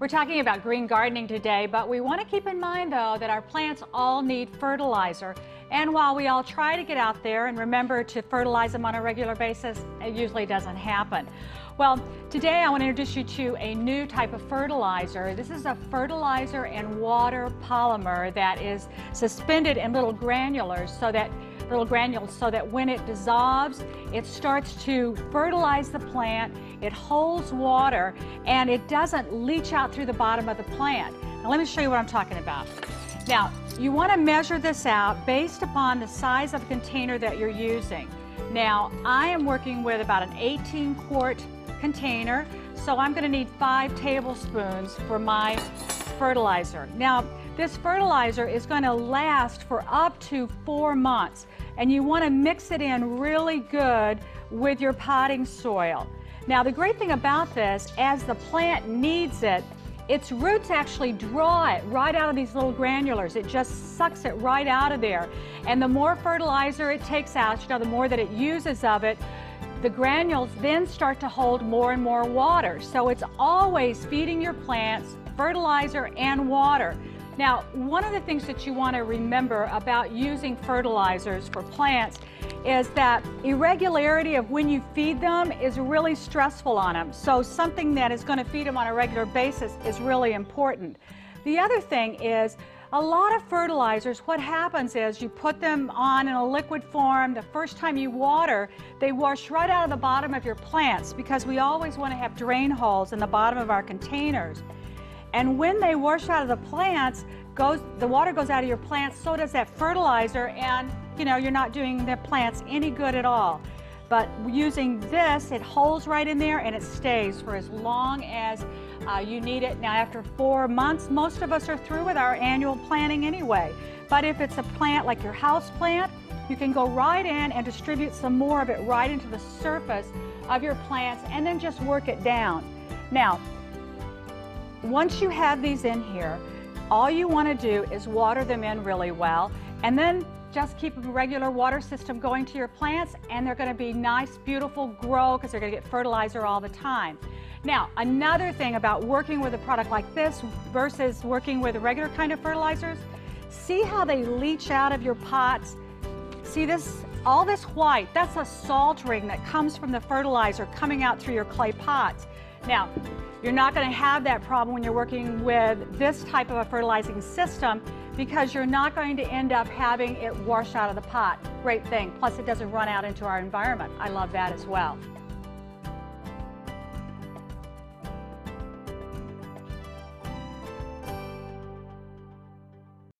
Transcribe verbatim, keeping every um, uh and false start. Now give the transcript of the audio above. We're talking about green gardening today, but we want to keep in mind, though, that our plants all need fertilizer. And while we all try to get out there and remember to fertilize them on a regular basis, it usually doesn't happen. Well, today I want to introduce you to a new type of fertilizer. This is a fertilizer and water polymer that is suspended in little granulars so that little granules so that when it dissolves, it starts to fertilize the plant, it holds water, and it doesn't leach out through the bottom of the plant. Now let me show you what I'm talking about. Now, you want to measure this out based upon the size of the container that you're using. Now, I am working with about an eighteen quart container, so I'm going to need five tablespoons for my fertilizer. Now, this fertilizer is going to last for up to four months, and you want to mix it in really good with your potting soil. Now, the great thing about this, as the plant needs it, its roots actually draw it right out of these little granulars. It just sucks it right out of there. And the more fertilizer it takes out, you know, the more that it uses of it, the granules then start to hold more and more water. So it's always feeding your plants fertilizer and water. Now, one of the things that you want to remember about using fertilizers for plants is that irregularity of when you feed them is really stressful on them. So something that is going to feed them on a regular basis is really important. The other thing is, a lot of fertilizers, what happens is you put them on in a liquid form. The first time you water, they wash right out of the bottom of your plants, because we always want to have drain holes in the bottom of our containers. And when they wash out of the plants, goes, the water goes out of your plants, so does that fertilizer, and you know, you're not doing the plants any good at all. But using this, it holds right in there and it stays for as long as uh, you need it. Now, after four months, most of us are through with our annual planting anyway. But if it's a plant like your house plant, you can go right in and distribute some more of it right into the surface of your plants and then just work it down. Now, once you have these in here, all you want to do is water them in really well, and then just keep a regular water system going to your plants, and they're going to be nice, beautiful grow, because they're going to get fertilizer all the time. Now, another thing about working with a product like this versus working with a regular kind of fertilizers, see how they leach out of your pots. See this, all this white, that's a salt ring that comes from the fertilizer coming out through your clay pots. Now, you're not going to have that problem when you're working with this type of a fertilizing system, because you're not going to end up having it wash out of the pot. Great thing. Plus, it doesn't run out into our environment. I love that as well.